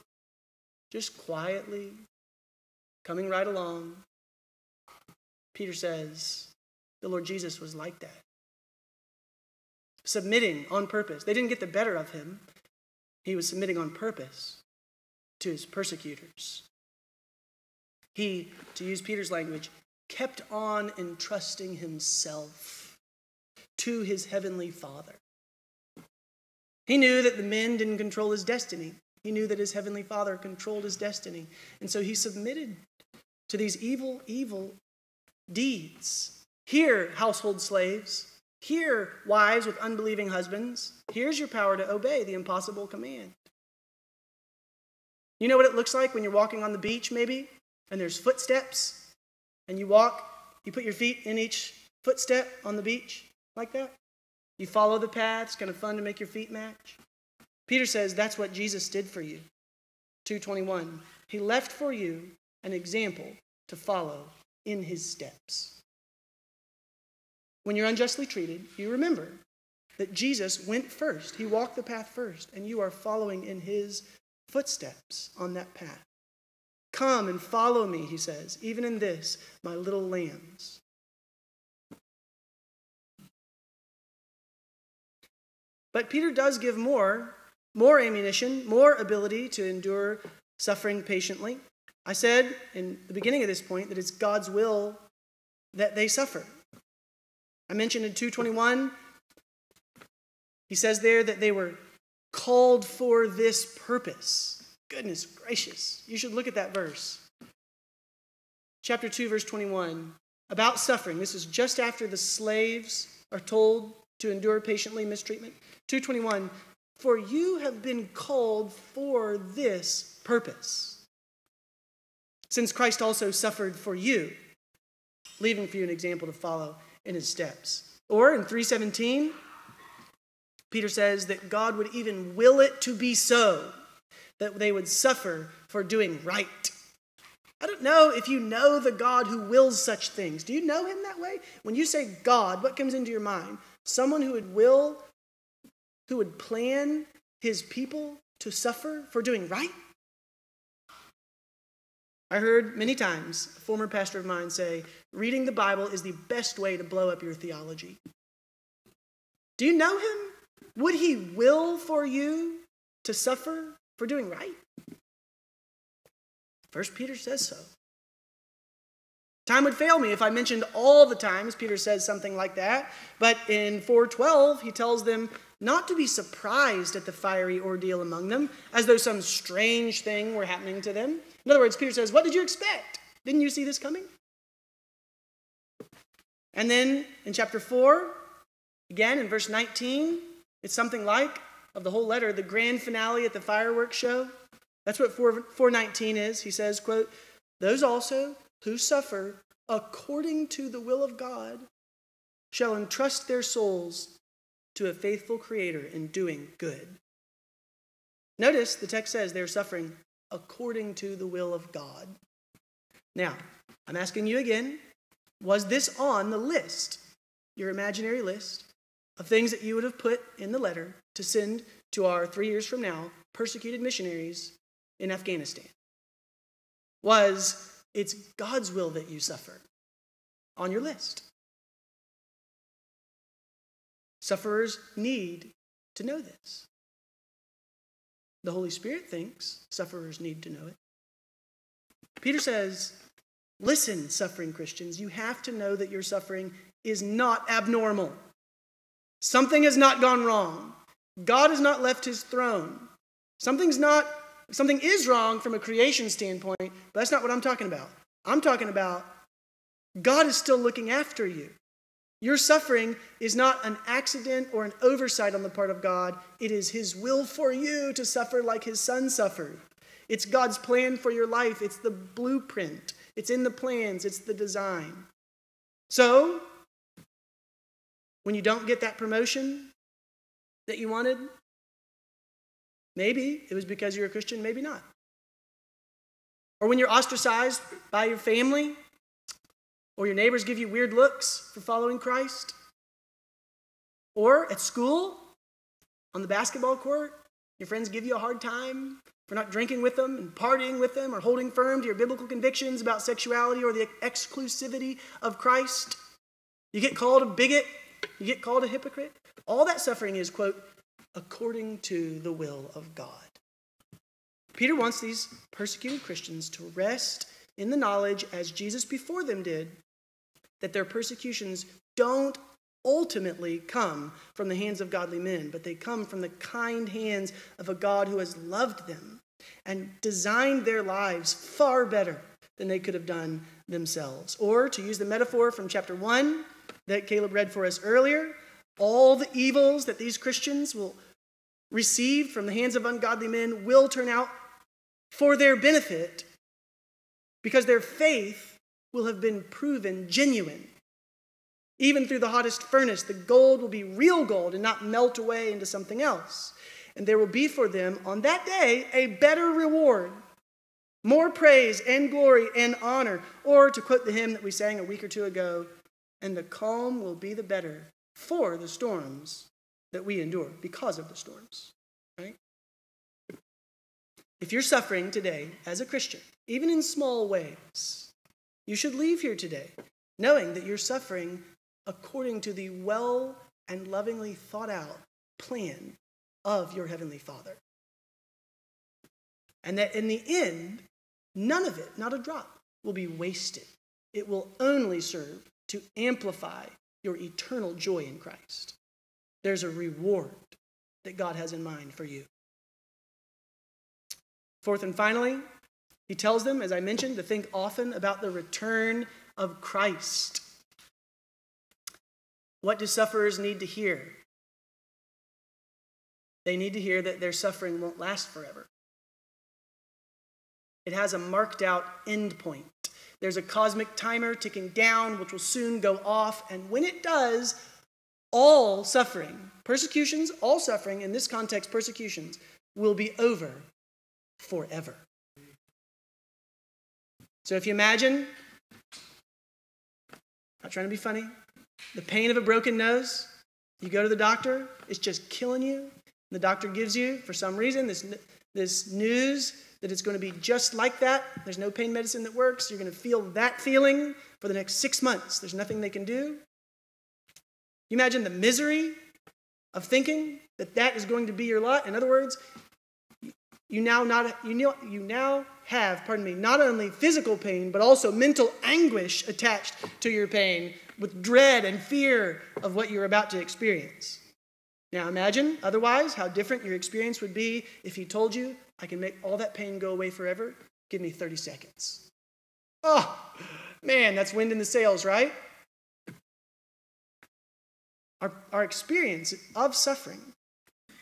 just quietly coming right along. Peter says the Lord Jesus was like that, submitting on purpose. They didn't get the better of him. He was submitting on purpose to his persecutors. He, to use Peter's language, kept on entrusting himself to his heavenly Father. He knew that the men didn't control his destiny. He knew that his heavenly Father controlled his destiny. And so he submitted to these evil deeds. Here, household slaves. Here, wives with unbelieving husbands. Here's your power to obey the impossible command. You know what it looks like when you're walking on the beach, maybe, and there's footsteps, and you walk, you put your feet in each footstep on the beach, like that. You follow the path. It's kind of fun to make your feet match. Peter says that's what Jesus did for you. 2:21. He left for you an example to follow in his steps. When you're unjustly treated, you remember that Jesus went first. He walked the path first, and you are following in his footsteps on that path. Come and follow me, he says, even in this, my little lambs. But Peter does give more ammunition, more ability to endure suffering patiently. I said in the beginning of this point that it's God's will that they suffer. I mentioned in 2:21, he says there that they were called for this purpose. Goodness gracious. You should look at that verse. Chapter 2, verse 21, about suffering. This is just after the slaves are told to endure patiently mistreatment. 2:21, For you have been called for this purpose, since Christ also suffered for you, leaving for you an example to follow in his steps. Or in 3:17, Peter says that God would even will it to be so, that they would suffer for doing right. I don't know if you know the God who wills such things. Do you know him that way? When you say God, what comes into your mind? Someone who would will, who would plan his people to suffer for doing right? I heard many times a former pastor of mine say, reading the Bible is the best way to blow up your theology. Do you know him? Would he will for you to suffer for doing right? 1 Peter says so. Time would fail me if I mentioned all the times Peter says something like that. But in 4:12, he tells them not to be surprised at the fiery ordeal among them, as though some strange thing were happening to them. In other words, Peter says, what did you expect? Didn't you see this coming? And then in chapter 4, again in verse 19, it's something like, of the whole letter, the grand finale at the fireworks show. That's what 4:19 is. He says, quote, those also who suffer according to the will of God shall entrust their souls to a faithful creator in doing good. Notice the text says they're suffering according to the will of God. Now, I'm asking you again, was this on the list, your imaginary list, of things that you would have put in the letter to send to our 3 years from now persecuted missionaries in Afghanistan? Was it's God's will that you suffer on your list? Sufferers need to know this. The Holy Spirit thinks sufferers need to know it. Peter says, listen, suffering Christians, you have to know that your suffering is not abnormal. Something has not gone wrong. God has not left his throne. Something is wrong from a creation standpoint, but that's not what I'm talking about. I'm talking about God is still looking after you. Your suffering is not an accident or an oversight on the part of God. It is his will for you to suffer like his son suffered. It's God's plan for your life. It's the blueprint. It's in the plans. It's the design. So, when you don't get that promotion that you wanted, maybe it was because you're a Christian, maybe not. Or when you're ostracized by your family, or your neighbors give you weird looks for following Christ, or at school, on the basketball court, your friends give you a hard time for not drinking with them and partying with them or holding firm to your biblical convictions about sexuality or the exclusivity of Christ. You get called a bigot. You get called a hypocrite. All that suffering is, quote, according to the will of God. Peter wants these persecuted Christians to rest in the knowledge, as Jesus before them did, that their persecutions don't ultimately come from the hands of godly men, but they come from the kind hands of a God who has loved them and designed their lives far better than they could have done themselves. Or, to use the metaphor from chapter 1 that Caleb read for us earlier, all the evils that these Christians will receive from the hands of ungodly men will turn out for their benefit, because their faith will have been proven genuine. Even through the hottest furnace, the gold will be real gold and not melt away into something else. And there will be for them on that day a better reward, more praise and glory and honor. Or, to quote the hymn that we sang a week or two ago, and the calm will be the better for the storms that we endure, because of the storms, right? If you're suffering today as a Christian, even in small ways, you should leave here today knowing that you're suffering according to the well and lovingly thought out plan of your Heavenly Father. And that in the end, none of it, not a drop, will be wasted. It will only serve to amplify your eternal joy in Christ. There's a reward that God has in mind for you. Fourth and finally, he tells them, as I mentioned, to think often about the return of Christ. What do sufferers need to hear? They need to hear that their suffering won't last forever. It has a marked out end point. There's a cosmic timer ticking down, which will soon go off. And when it does, all suffering, persecutions, all suffering, in this context, persecutions, will be over forever. So if you imagine, not trying to be funny, the pain of a broken nose, you go to the doctor, it's just killing you. The doctor gives you, for some reason, this news that it's going to be just like that. There's no pain medicine that works. You're going to feel that feeling for the next 6 months. There's nothing they can do. You imagine the misery of thinking that that is going to be your lot. In other words, you now have, not only physical pain, but also mental anguish attached to your pain with dread and fear of what you're about to experience. Now imagine, otherwise, how different your experience would be if he told you, I can make all that pain go away forever. Give me 30 seconds. Oh, man, that's wind in the sails, right? Our experience of suffering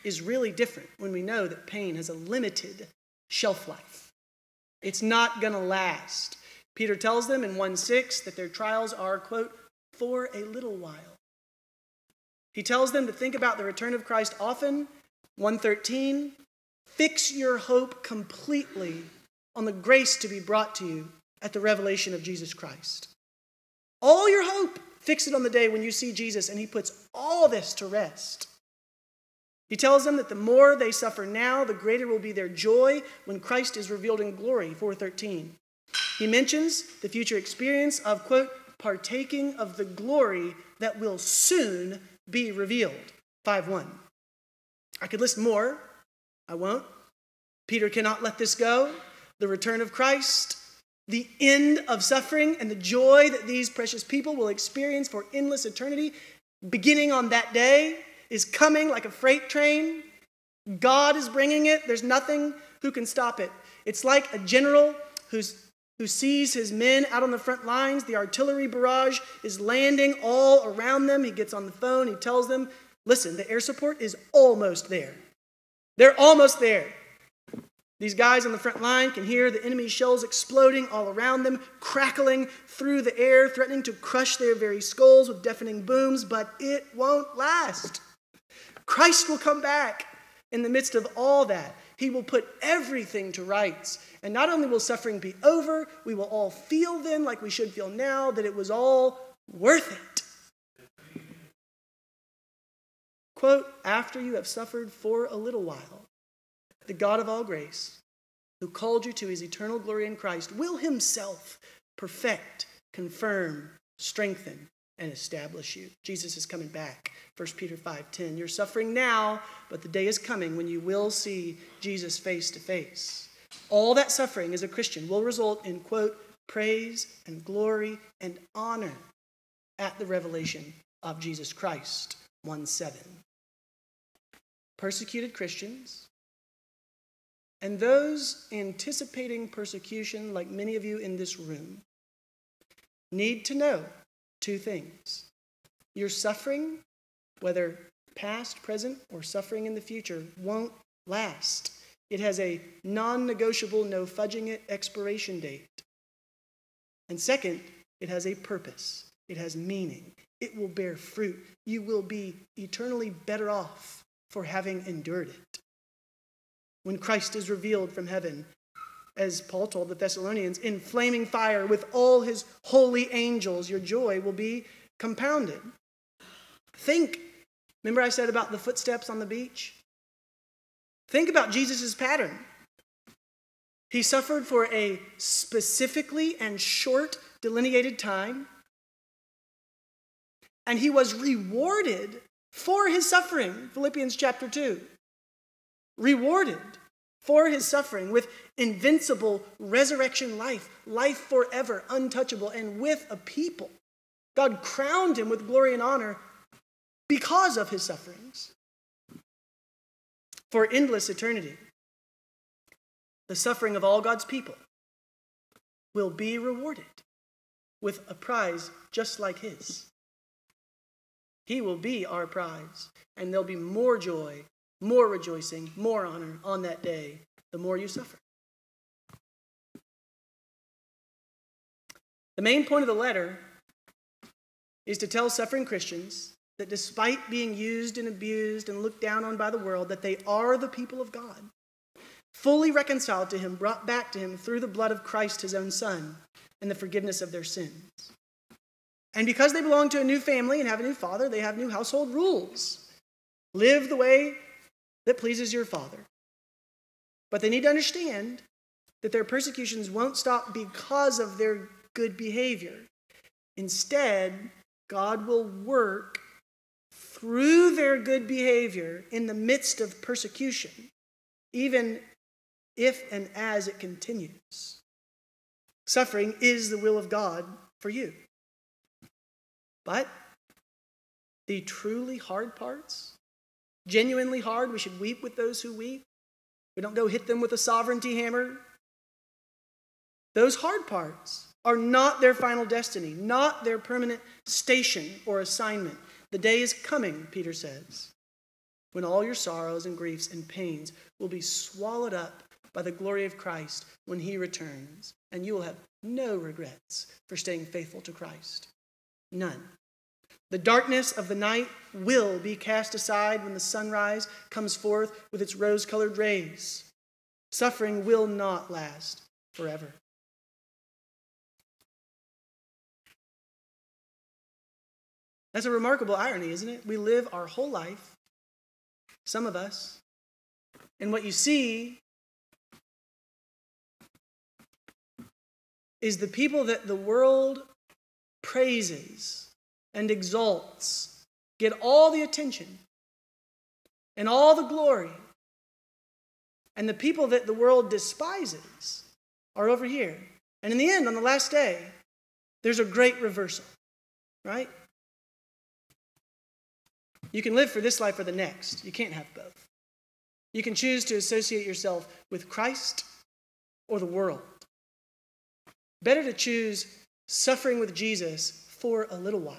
is really different when we know that pain has a limited shelf life. It's not going to last. Peter tells them in 1:6 that their trials are, quote, for a little while. He tells them to think about the return of Christ often. 1:13, fix your hope completely on the grace to be brought to you at the revelation of Jesus Christ. All your hope, fix it on the day when you see Jesus, and he puts all this to rest. He tells them that the more they suffer now, the greater will be their joy when Christ is revealed in glory, 4:13. He mentions the future experience of, quote, partaking of the glory that will soon be revealed, 5:1. I could list more. I won't. Peter cannot let this go. The return of Christ, the end of suffering, and the joy that these precious people will experience for endless eternity, beginning on that day, is coming like a freight train. God is bringing it. There's nothing who can stop it. It's like a general who sees his men out on the front lines. The artillery barrage is landing all around them. He gets on the phone. He tells them, listen, the air support is almost there. They're almost there. These guys on the front line can hear the enemy shells exploding all around them, crackling through the air, threatening to crush their very skulls with deafening booms, but it won't last. Christ will come back in the midst of all that. He will put everything to rights. And not only will suffering be over, we will all feel then, like we should feel now, that it was all worth it. Quote, after you have suffered for a little while, the God of all grace, who called you to his eternal glory in Christ, will himself perfect, confirm, strengthen, and establish you. Jesus is coming back. 1 Peter 5:10. You're suffering now, but the day is coming when you will see Jesus face to face. All that suffering as a Christian will result in, quote, praise and glory and honor at the revelation of Jesus Christ. 1:7. Persecuted Christians and those anticipating persecution, like many of you in this room, need to know two things. Your suffering, whether past, present, or suffering in the future, won't last. It has a non-negotiable, no fudging it expiration date. And second, it has a purpose. It has meaning. It will bear fruit. You will be eternally better off for having endured it. When Christ is revealed from heaven, as Paul told the Thessalonians, in flaming fire with all his holy angels, your joy will be compounded. Think, remember I said about the footsteps on the beach? Think about Jesus' pattern. He suffered for a specifically and short delineated time, and he was rewarded for his suffering, Philippians chapter 2. Rewarded for his suffering with invincible resurrection life, life forever, untouchable, and with a people. God crowned him with glory and honor because of his sufferings for endless eternity. The suffering of all God's people will be rewarded with a prize just like his. He will be our prize, and there'll be more joy more rejoicing, more honor on that day, the more you suffer. The main point of the letter is to tell suffering Christians that despite being used and abused and looked down on by the world, that they are the people of God, fully reconciled to him, brought back to him through the blood of Christ, his own son, and the forgiveness of their sins. And because they belong to a new family and have a new father, they have new household rules. Live the way that pleases your father. But they need to understand that their persecutions won't stop because of their good behavior. Instead, God will work through their good behavior in the midst of persecution, even if and as it continues. Suffering is the will of God for you. But the truly hard parts, genuinely hard, we should weep with those who weep. We don't go hit them with a sovereignty hammer. Those hard parts are not their final destiny, not their permanent station or assignment. The day is coming, Peter says, when all your sorrows and griefs and pains will be swallowed up by the glory of Christ when he returns, and you will have no regrets for staying faithful to Christ. None. The darkness of the night will be cast aside when the sunrise comes forth with its rose-colored rays. Suffering will not last forever. That's a remarkable irony, isn't it? We live our whole life, some of us, and what you see is the people that the world praises and exalts, get all the attention and all the glory. And the people that the world despises are over here. And in the end, on the last day, there's a great reversal, right? You can live for this life or the next. You can't have both. You can choose to associate yourself with Christ or the world. Better to choose suffering with Jesus for a little while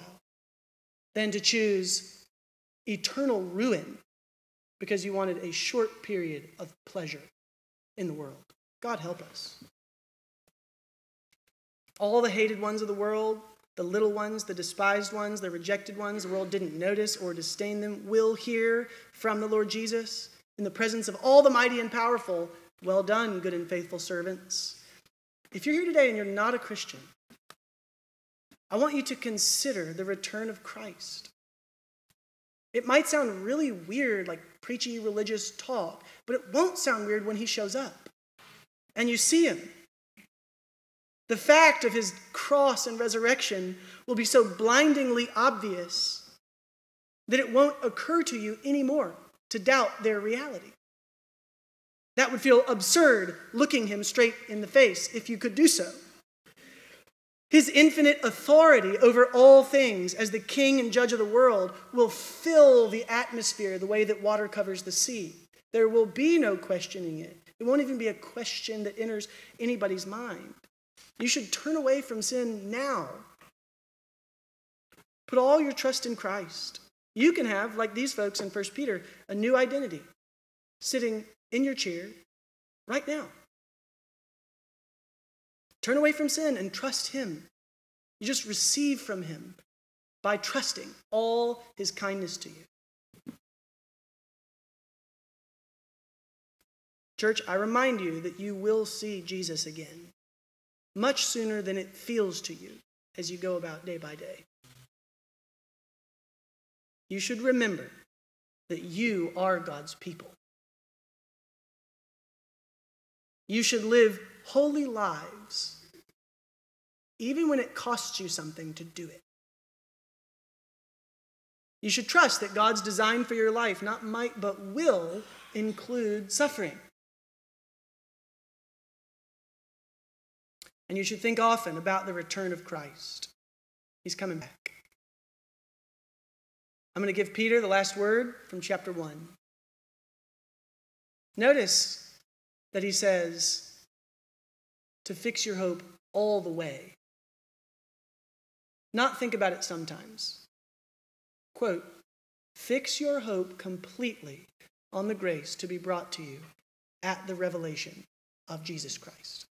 than to choose eternal ruin because you wanted a short period of pleasure in the world. God help us. All the hated ones of the world, the little ones, the despised ones, the rejected ones, the world didn't notice or disdain them, will hear from the Lord Jesus in the presence of all the mighty and powerful, well done, good and faithful servants. If you're here today and you're not a Christian, I want you to consider the return of Christ. It might sound really weird, like preachy religious talk, but it won't sound weird when he shows up and you see him. The fact of his cross and resurrection will be so blindingly obvious that it won't occur to you anymore to doubt their reality. That would feel absurd looking him straight in the face if you could do so. His infinite authority over all things as the king and judge of the world will fill the atmosphere the way that water covers the sea. There will be no questioning it. It won't even be a question that enters anybody's mind. You should turn away from sin now. Put all your trust in Christ. You can have, like these folks in 1 Peter, a new identity sitting in your chair right now. Turn away from sin and trust him. You just receive from him by trusting all his kindness to you. Church, I remind you that you will see Jesus again, much sooner than it feels to you as you go about day by day. You should remember that you are God's people. You should live holy lives, even when it costs you something to do it. You should trust that God's design for your life, not might but will, include suffering. And you should think often about the return of Christ. He's coming back. I'm going to give Peter the last word from chapter 1. Notice that he says, to fix your hope all the way. Not think about it sometimes. Quote, fix your hope completely on the grace to be brought to you at the revelation of Jesus Christ.